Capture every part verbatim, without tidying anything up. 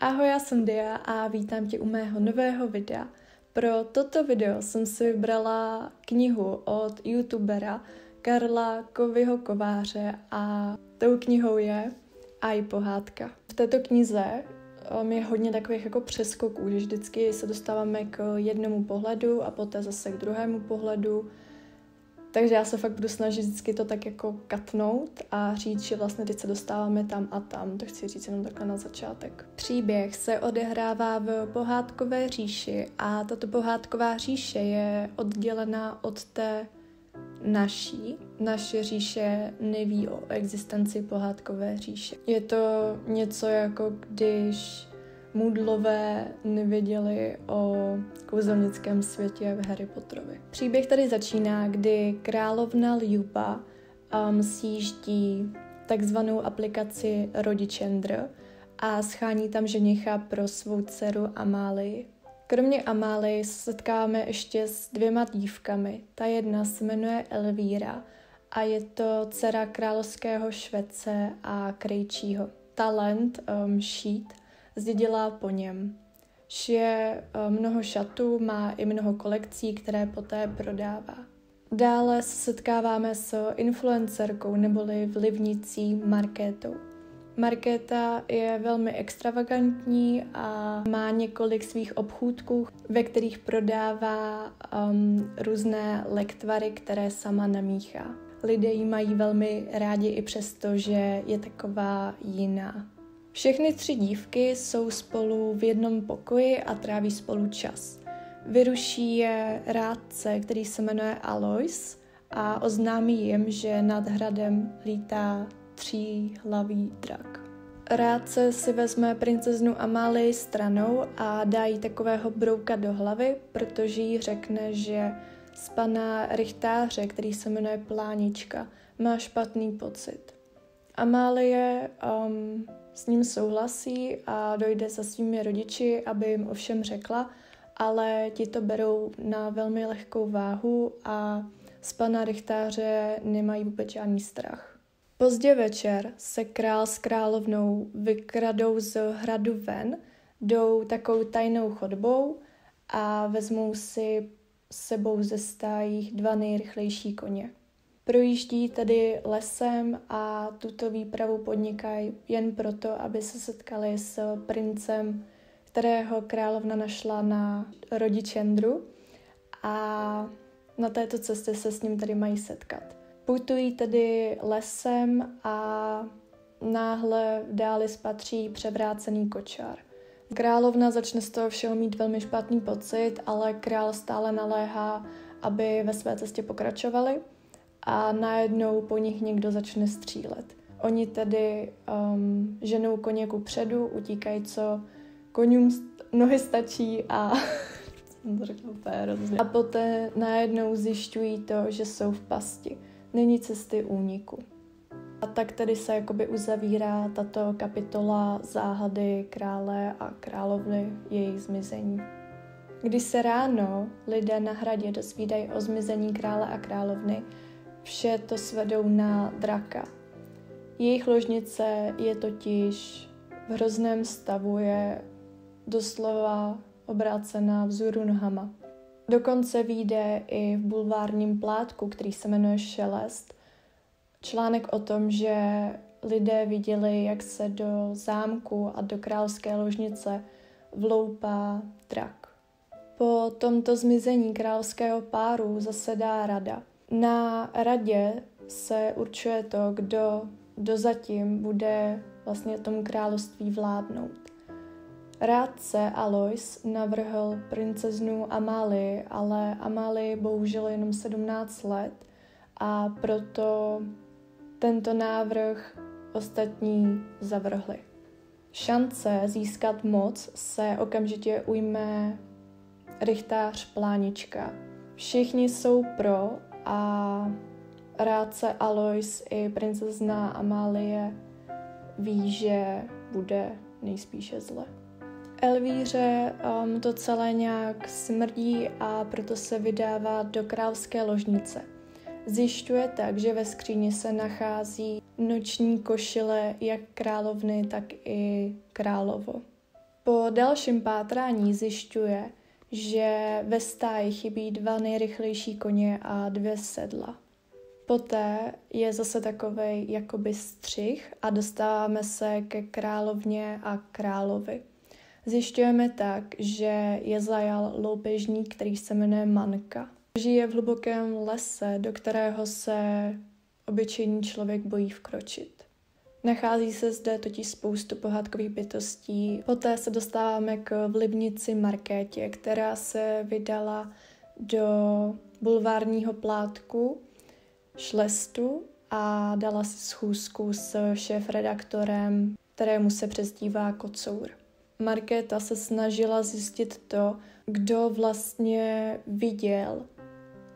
Ahoj, já jsem Dia a vítám tě u mého nového videa. Pro toto video jsem si vybrala knihu od youtubera Karla Kovyho Kováře a tou knihou je iPohádka. V této knize um, je hodně takových jako přeskoků, že vždycky se dostáváme k jednomu pohledu a poté zase k druhému pohledu. Takže já se fakt budu snažit vždycky to tak jako katnout a říct, že vlastně teď se dostáváme tam a tam. To chci říct jenom takhle na začátek. Příběh se odehrává v pohádkové říši a tato pohádková říše je oddělená od té naší. Naše říše neví o existenci pohádkové říše. Je to něco jako když Mudlové nevěděli o kouzelnickém světě v Harry Potterovi. Příběh tady začíná, kdy královna Ljuba um, sjíždí takzvanou aplikaci Rodičendr a schání tam ženicha pro svou dceru Amálii. Kromě Amálii se setkáme ještě s dvěma dívkami. Ta jedna se jmenuje Elvíra a je to dcera královského švece a krejčího. Talent um, šít zdědila po něm. Šije mnoho šatů, má i mnoho kolekcí, které poté prodává. Dále se setkáváme s influencerkou neboli vlivnicí Markétou. Markéta je velmi extravagantní a má několik svých obchůdků, ve kterých prodává um, různé lektvary, které sama namíchá. Lidé ji mají velmi rádi i přesto, že je taková jiná. Všechny tři dívky jsou spolu v jednom pokoji a tráví spolu čas. Vyruší je rádce, který se jmenuje Alois, a oznámí jim, že nad hradem lítá tříhlavý drak. Rádce si vezme princeznu Amálii stranou a dá jí takového brouka do hlavy, protože jí řekne, že z pana rychtáře, který se jmenuje Plánička, má špatný pocit. Amálie um, s ním souhlasí a dojde za svými rodiči, aby jim o všem řekla, ale ti to berou na velmi lehkou váhu a z pana rychtáře nemají vůbec žádný strach. Pozdě večer se král s královnou vykradou z hradu ven, jdou takovou tajnou chodbou a vezmou si sebou ze stájích dva nejrychlejší koně. Projíždí tedy lesem a tuto výpravu podnikají jen proto, aby se setkali s princem, kterého královna našla na Rodičendru, a na této cestě se s ním tedy mají setkat. Putují tedy lesem a náhle v dáli spatří převrácený kočár. Královna začne z toho všeho mít velmi špatný pocit, ale král stále naléhá, aby ve své cestě pokračovali. A najednou po nich někdo začne střílet. Oni tedy um, ženou koně kupředu, utíkají, co koním st- nohy stačí a jsem to řekla úplně hrozně. A poté najednou zjišťují to, že jsou v pasti. Není cesty úniku. A tak tedy se jakoby uzavírá tato kapitola záhady krále a královny, jejich zmizení. Když se ráno lidé na hradě dozvídají o zmizení krále a královny, vše to svedou na draka. Jejich ložnice je totiž v hrozném stavu, je doslova obrácená vzhůru nohama. Dokonce vyjde i v bulvárním plátku, který se jmenuje Šelest, článek o tom, že lidé viděli, jak se do zámku a do královské ložnice vloupá drak. Po tomto zmizení královského páru zasedá rada. Na radě se určuje to, kdo dozatím bude vlastně tomu království vládnout. Rádce Alois navrhl princeznu Amálii, ale Amálii bohužel jenom sedmnáct let a proto tento návrh ostatní zavrhli. Šance získat moc se okamžitě ujme rychtář Plánička. Všichni jsou pro a rádce Alois i princezna Amálie ví, že bude nejspíše zle. Elvíře um, to celé nějak smrdí a proto se vydává do královské ložnice. Zjišťuje tak, že ve skříni se nachází noční košile jak královny, tak i královo. Po dalším pátrání zjišťuje, že ve stáji chybí dva nejrychlejší koně a dvě sedla. Poté je zase takovej jakoby střih a dostáváme se ke královně a královi. Zjišťujeme tak, že je zajal loupežník, který se jmenuje Manka. Žije v hlubokém lese, do kterého se obyčejný člověk bojí vkročit. Nachází se zde totiž spoustu pohádkových bytostí. Poté se dostáváme k vlivnici Markétě, která se vydala do bulvárního plátku Šelestu a dala si schůzku s šéfredaktorem, kterému se přezdívá Kocour. Markéta se snažila zjistit to, kdo vlastně viděl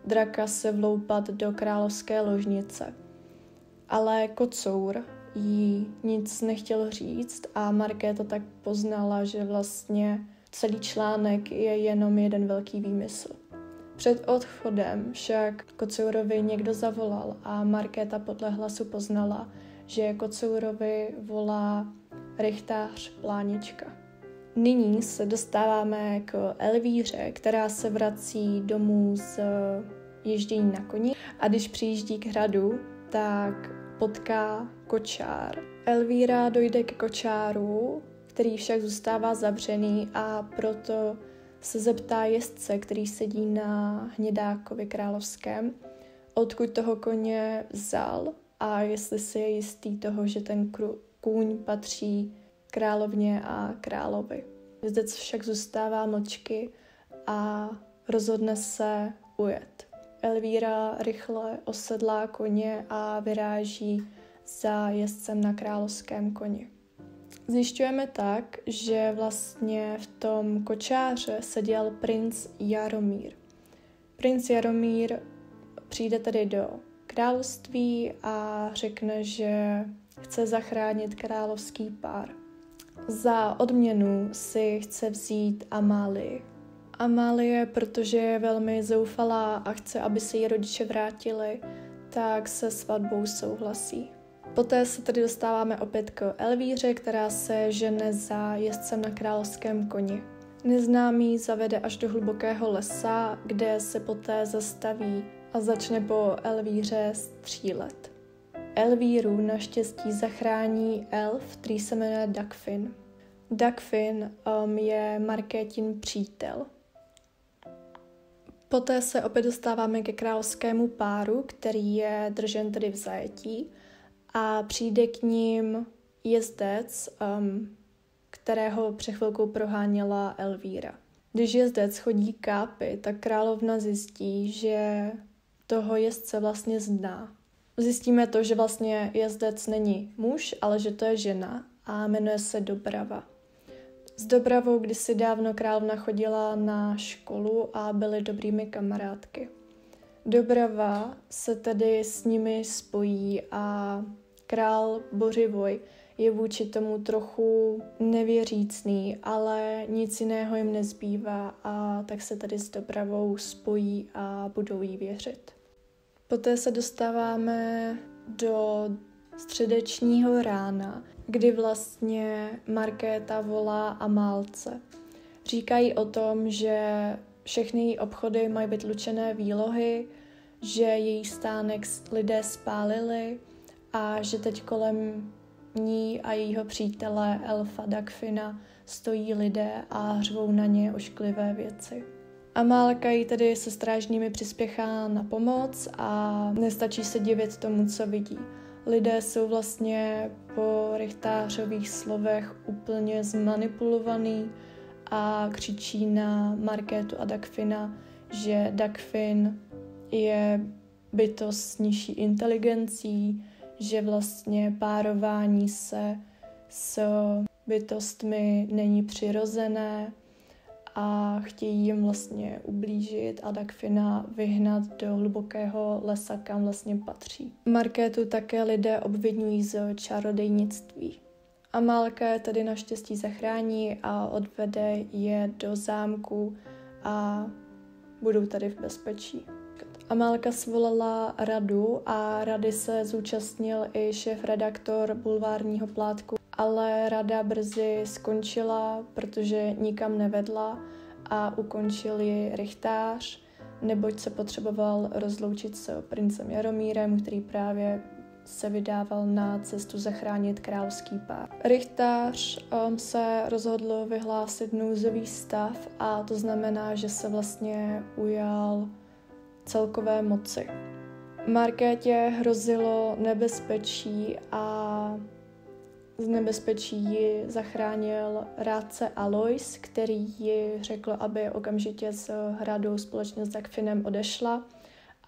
draka se vloupat do královské ložnice. Ale Kocour jí nic nechtěl říct a Markéta tak poznala, že vlastně celý článek je jenom jeden velký výmysl. Před odchodem však Kocourovi někdo zavolal a Markéta podle hlasu poznala, že Kocourovi volá rychtář Plánička. Nyní se dostáváme k Elvíře, která se vrací domů z ježdění na koni a když přijíždí k hradu, tak potká kočár. Elvíra dojde k kočáru, který však zůstává zavřený a proto se zeptá jezdce, který sedí na hnědákovi královském, odkud toho koně vzal a jestli si je jistý toho, že ten kůň patří královně a královi. Jezdec však zůstává mlčky a rozhodne se ujet. Elvíra rychle osedlá koně a vyráží za jezdcem na královském koni. Zjišťujeme tak, že vlastně v tom kočáře seděl princ Jaromír. Princ Jaromír přijde tedy do království a řekne, že chce zachránit královský pár. Za odměnu si chce vzít Amálii. Amálie, protože je velmi zoufalá a chce, aby se jí rodiče vrátili, tak se svatbou souhlasí. Poté se tedy dostáváme opět k Elvíře, která se žene za jezdcem na královském koni. Neznámý zavede až do hlubokého lesa, kde se poté zastaví a začne po Elvíře střílet. Elvíru naštěstí zachrání elf, který se jmenuje Dagfin. Dagfin um, je Markétin přítel. Poté se opět dostáváme ke královskému páru, který je držen tedy v zajetí. A přijde k ním jezdec, um, kterého před chvilkou proháněla Elvíra. Když jezdec chodí kápy, tak královna zjistí, že toho jezdce vlastně zná. Zjistíme to, že vlastně jezdec není muž, ale že to je žena a jmenuje se Dobrava. S Dobravou kdysi dávno královna chodila na školu a byly dobrými kamarádky. Dobrava se tedy s nimi spojí a král Bořivoj je vůči tomu trochu nevěřícný, ale nic jiného jim nezbývá a tak se tedy s Dobravou spojí a budou jí věřit. Poté se dostáváme do středečního rána, kdy vlastně Markéta volá Amálce. Říkají o tom, že všechny její obchody mají vytlučené výlohy, že její stánek lidé spálili a že teď kolem ní a jejího přítele elfa Dagfina stojí lidé a hřvou na ně ošklivé věci. Amálka jí tedy se strážními přispěchá na pomoc a nestačí se divit tomu, co vidí. Lidé jsou vlastně po rychtářových slovech úplně zmanipulovaní a křičí na Markétu a Dagfina, že Dagfin je bytost s nižší inteligencí, že vlastně párování se s bytostmi není přirozené a chtějí jim vlastně ublížit a Dagfina vyhnat do hlubokého lesa, kam vlastně patří. Markétu také lidé obvinují z čarodějnictví. Amálka je tedy naštěstí zachrání a odvede je do zámku a budou tady v bezpečí. Amálka svolala radu a rady se zúčastnil i šéfredaktor bulvárního plátku ale rada brzy skončila, protože nikam nevedla a ukončil ji rychtář, neboť se potřeboval rozloučit se princem Jaromírem, který právě se vydával na cestu zachránit královský pár. Rychtář um, se rozhodl vyhlásit nouzový stav a to znamená, že se vlastně ujal celkové moci. Markétě hrozilo nebezpečí a z nebezpečí ji zachránil rádce Alois, který ji řekl, aby okamžitě z hradu společně s Dagfinem odešla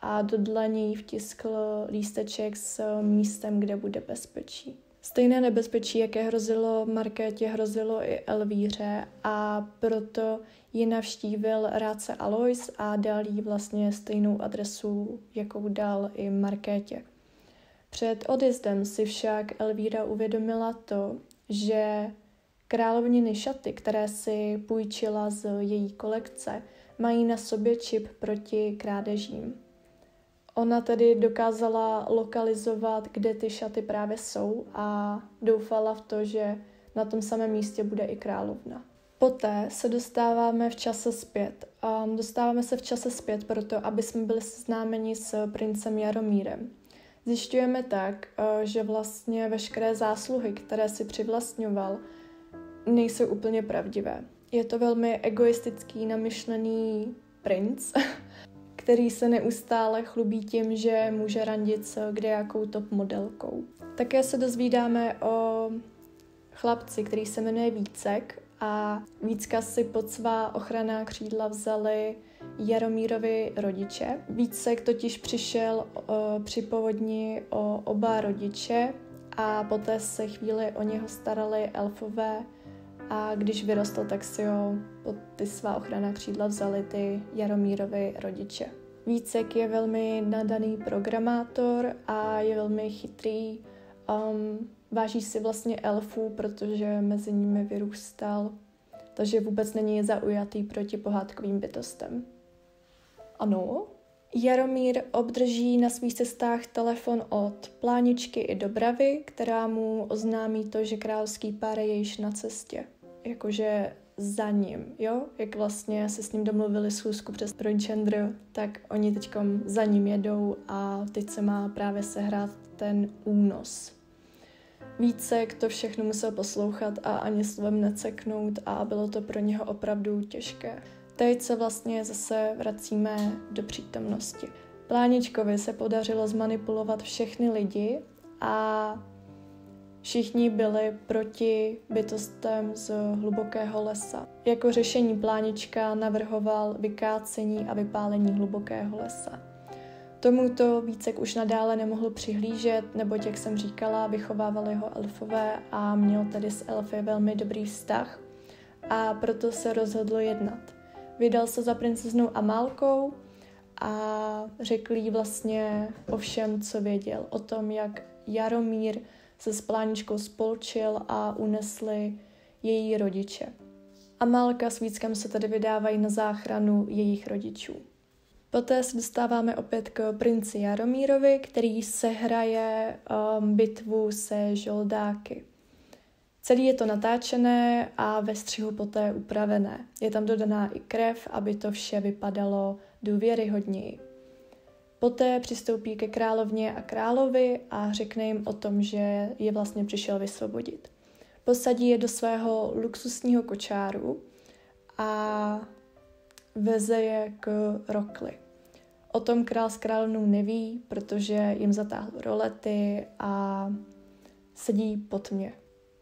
a do dlaně jí vtiskl lísteček s místem, kde bude bezpečí. Stejné nebezpečí, jaké hrozilo Markétě, hrozilo i Elvíře a proto ji navštívil rádce Alois a dal jí vlastně stejnou adresu, jakou dal i Markétě. Před odjezdem si však Elvíra uvědomila to, že královniny šaty, které si půjčila z její kolekce, mají na sobě čip proti krádežím. Ona tedy dokázala lokalizovat, kde ty šaty právě jsou a doufala v to, že na tom samém místě bude i královna. Poté se dostáváme v čase zpět. Um, dostáváme se v čase zpět proto, aby jsme byli seznámeni s princem Jaromírem. Zjišťujeme tak, že vlastně veškeré zásluhy, které si přivlastňoval, nejsou úplně pravdivé. Je to velmi egoistický, namyšlený princ, který se neustále chlubí tím, že může randit s kdejakou top modelkou. Také se dozvídáme o chlapci, který se jmenuje Vícek a Vícka si pod svá ochranná křídla vzali Jaromírovi rodiče. Vícek totiž přišel o, při povodni o oba rodiče a poté se chvíli o něho starali elfové a když vyrostl, tak si ho pod ty svá ochranná křídla vzali ty Jaromírovi rodiče. Vícek je velmi nadaný programátor a je velmi chytrý. Um, váží si vlastně elfů, protože mezi nimi vyrůstal, takže vůbec není zaujatý proti pohádkovým bytostem. Ano. Jaromír obdrží na svých cestách telefon od Pláničky i Dobravy, která mu oznámí to, že královský pár je již na cestě. Jakože za ním, jo? Jak vlastně se s ním domluvili schůzku přes Rodičendr, tak oni teďkom za ním jedou a teď se má právě sehrát ten únos. Vícek to všechno musel poslouchat a ani slovem neceknout a bylo to pro něho opravdu těžké. Teď se vlastně zase vracíme do přítomnosti. Pláničkovi se podařilo zmanipulovat všechny lidi a všichni byli proti bytostem z hlubokého lesa. Jako řešení Plánička navrhoval vykácení a vypálení hlubokého lesa. Tomuto Vícek už nadále nemohl přihlížet, neboť, jak jsem říkala, vychovávali ho elfové a měl tedy s elfy velmi dobrý vztah a proto se rozhodl jednat. Vydal se za princeznou Amálkou a řekl jí vlastně o všem, co věděl. O tom, jak Jaromír se s Pláničkou spolčil a unesli její rodiče. Amálka s Víckem se tedy vydávají na záchranu jejich rodičů. Poté se dostáváme opět k princi Jaromírovi, který sehraje um, bitvu se žoldáky. Celý je to natáčené a ve střihu poté upravené. Je tam dodaná i krev, aby to vše vypadalo důvěryhodněji. Poté přistoupí ke královně a královi a řekne jim o tom, že je vlastně přišel vysvobodit. Posadí je do svého luxusního kočáru a veze je k Rokli. O tom král s královnou neví, protože jim zatáhl rolety a sedí pod mě.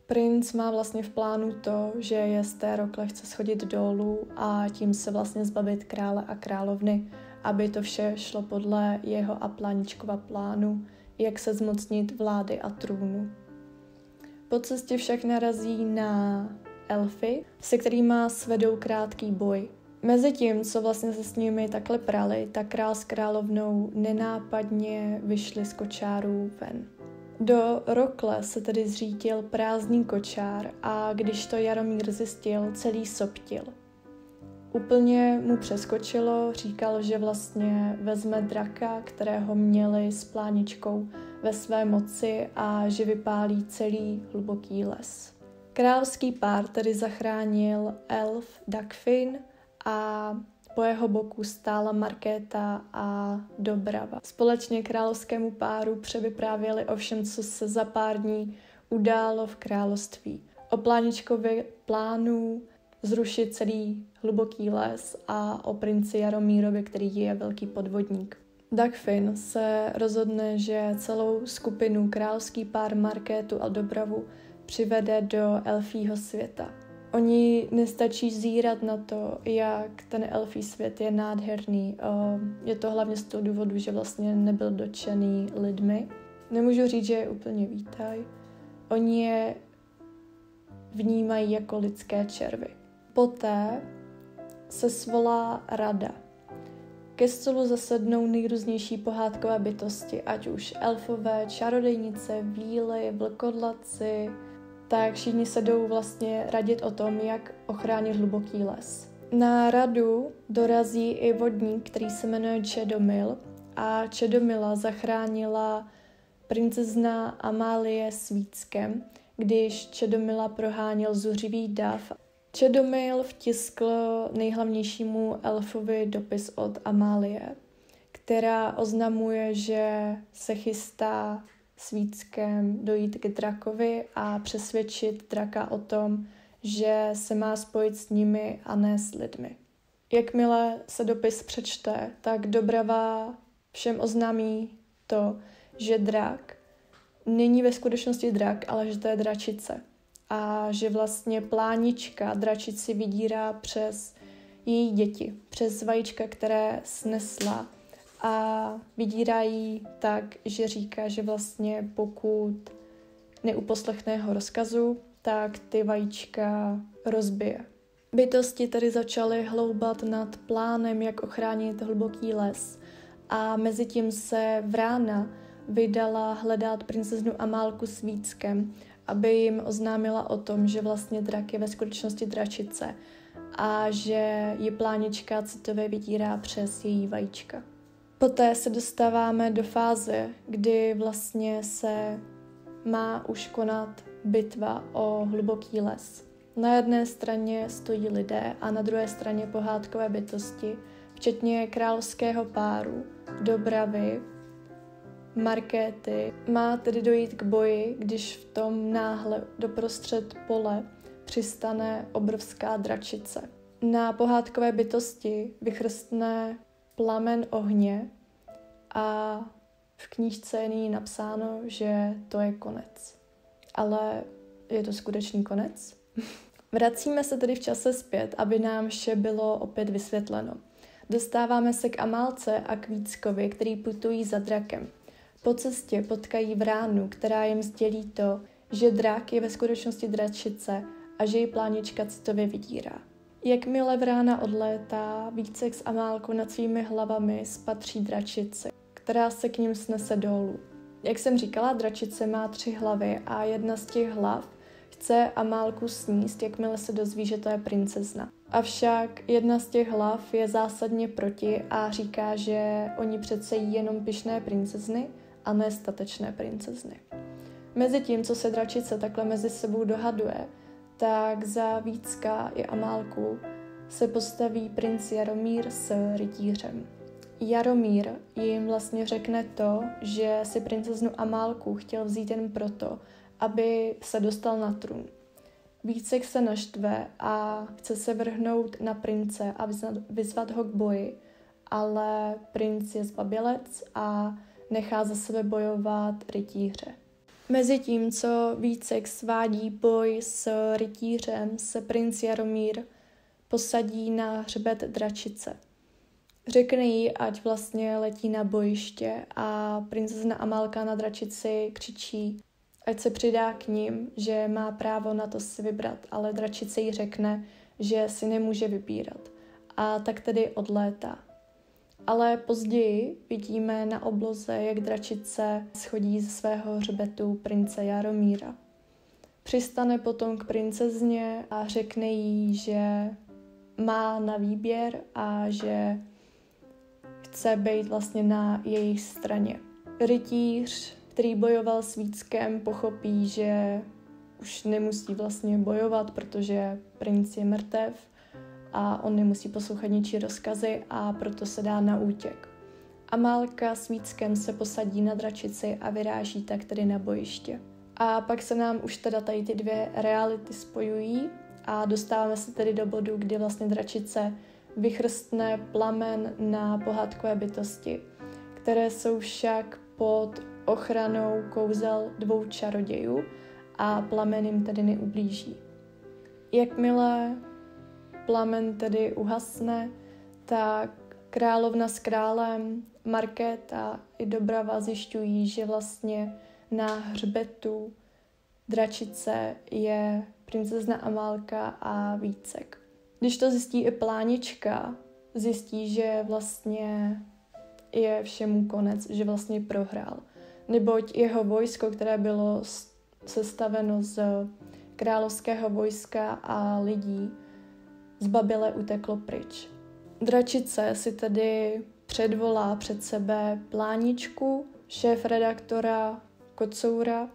Princ má vlastně v plánu to, že je z té Rokle chce schodit dolů a tím se vlastně zbavit krále a královny, aby to vše šlo podle jeho a Pláničkova plánu, jak se zmocnit vlády a trůnu. Po cestě však narazí na elfy, se kterými svedou krátký boj. Mezitím, co vlastně se s nimi takhle prali, tak král s královnou nenápadně vyšli z kočárů ven. Do Rokle se tedy zřítil prázdný kočár a když to Jaromír zjistil, celý soptil. Úplně mu přeskočilo, říkal, že vlastně vezme draka, kterého měli s Pláničkou ve své moci a že vypálí celý hluboký les. Královský pár tedy zachránil elf Dagfin a po jeho boku stála Markéta a Dobrava. Společně královskému páru převyprávěli o všem, co se za pár dní událo v království. O Pláničkově plánu zrušit celý hluboký les a o princi Jaromírovi, který je velký podvodník. Dagfin se rozhodne, že celou skupinu královský pár, Markétu a Dobravu přivede do elfího světa. Oni nestačí zírat na to, jak ten elfí svět je nádherný. Je to hlavně z toho důvodu, že vlastně nebyl dotčený lidmi. Nemůžu říct, že je úplně vítají. Oni je vnímají jako lidské červy. Poté se svolá rada. Ke stolu zasednou nejrůznější pohádkové bytosti, ať už elfové, čarodejnice, víly, vlkodlaci, tak všichni se jdou vlastně radit o tom, jak ochránit hluboký les. Na radu dorazí i vodník, který se jmenuje Čedomil, a Čedomila zachránila princezna Amálie s víckem, když Čedomila proháněl zuřivý dav. Čedomil vtiskl nejhlavnějšímu elfovi dopis od Amálie, která oznamuje, že se chystá s víckem dojít k drakovi a přesvědčit draka o tom, že se má spojit s nimi a ne s lidmi. Jakmile se dopis přečte, tak Dobrava všem oznámí to, že drak není ve skutečnosti drak, ale že to je dračice. A že vlastně Plánička dračici vydírá přes její děti, přes vajíčka, které snesla. A vydírá jí tak, že říká, že vlastně pokud neuposlechne jeho rozkazu, tak ty vajíčka rozbije. Bytosti tedy začaly hloubat nad plánem, jak ochránit hluboký les. A mezi tím se Vrána vydala hledat princeznu Amálku s víckem, aby jim oznámila o tom, že vlastně drak je ve skutečnosti dračice a že ji Plánička citově vydírá přes její vajíčka. Poté se dostáváme do fáze, kdy vlastně se má už konat bitva o hluboký les. Na jedné straně stojí lidé a na druhé straně pohádkové bytosti, včetně královského páru, Dobravy, Markéty. Má tedy dojít k boji, když v tom náhle doprostřed pole přistane obrovská dračice. Na pohádkové bytosti vychrstne plamen ohně a v knížce je nyní napsáno, že to je konec. Ale je to skutečný konec? Vracíme se tedy v čase zpět, aby nám vše bylo opět vysvětleno. Dostáváme se k Amálce a k Víckovi, který putují za drakem. Po cestě potkají Vránu, která jim sdělí to, že drak je ve skutečnosti dračice a že ji Plánička citově vydírá. Jakmile Vrána odlétá, Vícek s Amálkou nad svými hlavami spatří dračici, která se k ním snese dolů. Jak jsem říkala, dračice má tři hlavy a jedna z těch hlav chce Amálku sníst, jakmile se dozví, že to je princezna. Avšak jedna z těch hlav je zásadně proti a říká, že oni přece jí jenom pyšné princezny a ne statečné princezny. Mezitím, co se dračice takhle mezi sebou dohaduje, tak za Vícka i Amálku se postaví princ Jaromír s rytířem. Jaromír jim vlastně řekne to, že si princeznu Amálku chtěl vzít jen proto, aby se dostal na trůn. Vícek se naštve a chce se vrhnout na prince a vyzvat ho k boji, ale princ je zbabělec a nechá za sebe bojovat rytíře. Mezitím, co Vícek svádí boj s rytířem, se princ Jaromír posadí na hřbet dračice. Řekne jí, ať vlastně letí na bojiště a princezna Amálka na dračici křičí, ať se přidá k ním, že má právo na to si vybrat, ale dračice jí řekne, že si nemůže vybírat. A tak tedy odlétá. Ale později vidíme na obloze, jak dračice schodí ze svého hřbetu prince Jaromíra. Přistane potom k princezně a řekne jí, že má na výběr a že chce být vlastně na jejich straně. Rytíř, který bojoval s Víckem, pochopí, že už nemusí vlastně bojovat, protože princ je mrtev a on nemusí poslouchat ničí rozkazy, a proto se dá na útěk. Amálka s Víckem se posadí na dračici a vyráží tak tedy na bojiště. A pak se nám už teda tady ty dvě reality spojují a dostáváme se tedy do bodu, kdy vlastně dračice vychrstne plamen na pohádkové bytosti, které jsou však pod ochranou kouzel dvou čarodějů a plamen jim tedy neublíží. Jakmile plamen tedy uhasne, tak královna s králem, Markéta i Dobrava zjišťují, že vlastně na hřbetu dračice je princezna Amálka a Vícek. Když to zjistí i Plánička, zjistí, že vlastně je všemu konec, že vlastně prohrál. Neboť jeho vojsko, které bylo sestaveno z královského vojska a lidí, zbabile uteklo pryč. Dračice si tedy předvolá před sebe Pláničku, šéfredaktora Kocoura,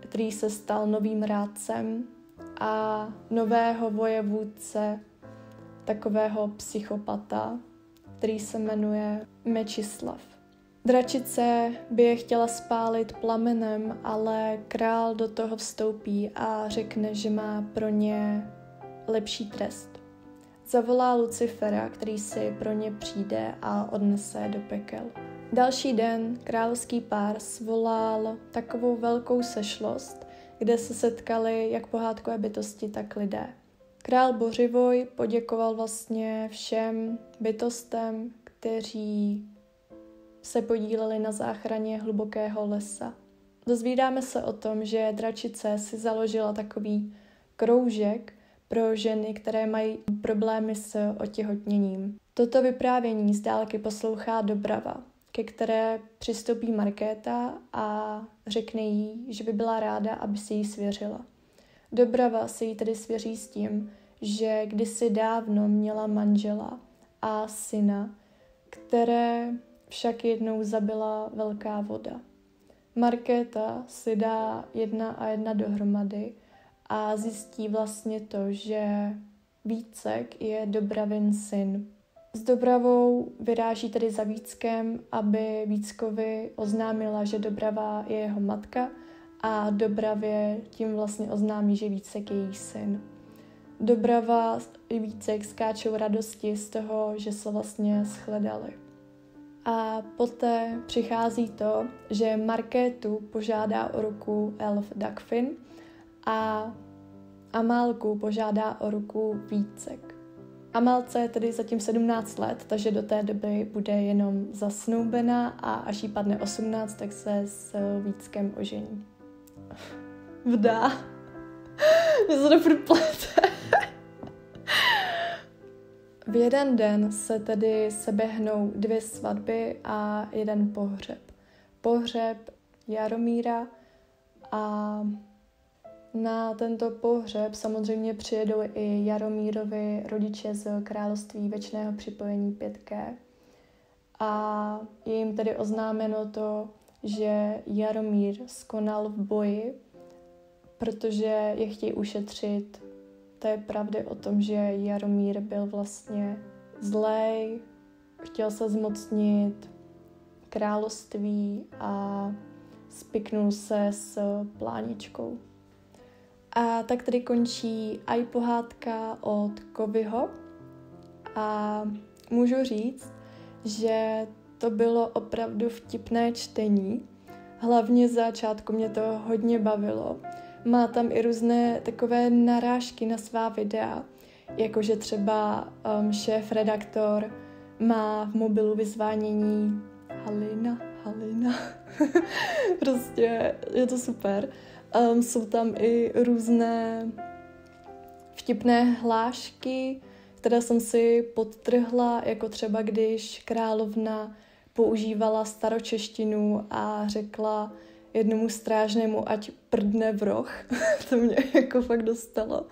který se stal novým rádcem, a nového vojevůdce, takového psychopata, který se jmenuje Mečislav. Dračice by je chtěla spálit plamenem, ale král do toho vstoupí a řekne, že má pro ně lepší trest. Zavolá Lucifera, který si pro ně přijde a odnese je do pekel. Další den královský pár svolal takovou velkou sešlost, kde se setkali jak pohádkové bytosti, tak lidé. Král Bořivoj poděkoval vlastně všem bytostem, kteří se podíleli na záchraně hlubokého lesa. Dozvídáme se o tom, že dračice si založila takový kroužek pro ženy, které mají problémy s otěhotněním. Toto vyprávění z dálky poslouchá Dobrava, ke které přistoupí Markéta a řekne jí, že by byla ráda, aby si jí svěřila. Dobrava si jí tedy svěří s tím, že kdysi dávno měla manžela a syna, které však jednou zabila velká voda. Markéta si dá jedna a jedna dohromady a zjistí vlastně to, že Vícek je Dobravin syn. S Dobravou vyráží tedy za Víckem, aby Víckovi oznámila, že Dobrava je jeho matka, a Dobravě tím vlastně oznámí, že Vícek je její syn. Dobrava i Vícek skáčou radosti z toho, že se vlastně shledali. A poté přichází to, že Markétu požádá o ruku elf Dagfin a Amálku požádá o ruku Vícek. Amálce je tedy zatím sedmnáct let, takže do té doby bude jenom zasnoubená a až jí padne osmnáct, tak se s Víckem ožení. Vdá. Mě se to furt plete. V jeden den se tedy seběhnou dvě svatby a jeden pohřeb. Pohřeb Jaromíra, a na tento pohřeb samozřejmě přijedou i Jaromírovi rodiče z království Věčného připojení Pětké. A je jim tedy oznámeno to, že Jaromír skonal v boji, protože je chtějí ušetřit té pravdy o tom, že Jaromír byl vlastně zlej, chtěl se zmocnit království a spiknul se s Pláničkou. A tak tedy končí iPohádka od Kovyho a můžu říct, že to bylo opravdu vtipné čtení. Hlavně z začátku mě to hodně bavilo. Má tam i různé takové narážky na svá videa, jakože třeba um, šéfredaktor má v mobilu vyzvánění Halina, Halina. Prostě je to super. Um, jsou tam i různé vtipné hlášky, které jsem si podtrhla, jako třeba když královna používala staročeštinu a řekla jednomu strážnému, ať prdne v roh. To mě jako fakt dostalo.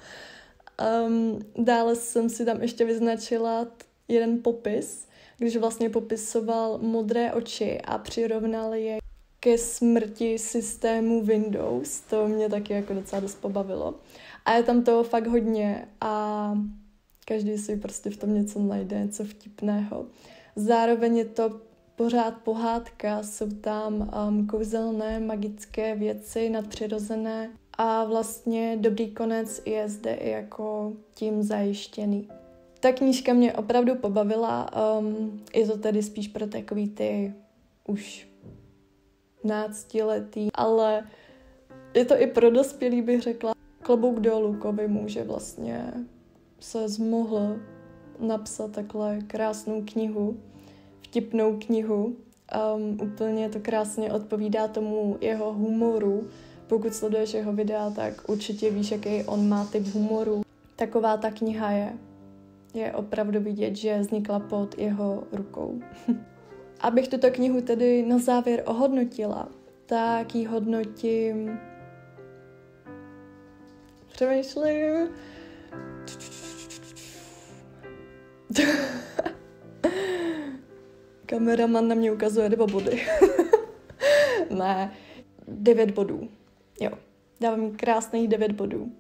Um, dále jsem si tam ještě vyznačila jeden popis, když vlastně popisoval modré oči a přirovnal je ke smrti systému Windows. To mě taky jako docela dost pobavilo. A je tam toho fakt hodně a každý si prostě v tom něco najde, něco vtipného. Zároveň je to pořád pohádka, jsou tam um, kouzelné, magické věci, nadpřirozené a vlastně dobrý konec je zde i jako tím zajištěný. Ta knížka mě opravdu pobavila, um, je to tedy spíš pro takový ty už náctiletý, ale je to i pro dospělý, bych řekla. Klobouk dolů Kovymu, že vlastně se zmohl napsat takhle krásnou knihu, vtipnou knihu. Um, úplně to krásně odpovídá tomu jeho humoru. Pokud sleduješ jeho videa, tak určitě víš, jaký on má typ humoru. Taková ta kniha je. Je opravdu vidět, že vznikla pod jeho rukou. Abych tuto knihu tedy na závěr ohodnotila, tak ji hodnotím... Přemýšlím... Kameraman na mě ukazuje dva body. Ne, devět bodů. Jo, dávám krásných devět bodů.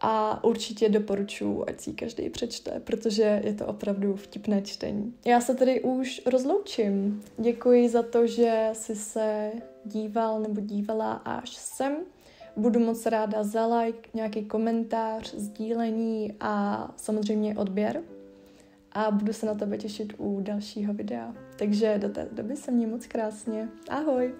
A určitě doporučuji, ať si každý přečte, protože je to opravdu vtipné čtení. Já se tedy už rozloučím. Děkuji za to, že jsi se díval nebo dívala až sem. Budu moc ráda za like, nějaký komentář, sdílení a samozřejmě odběr. A budu se na tebe těšit u dalšího videa. Takže do té doby se měj moc krásně. Ahoj!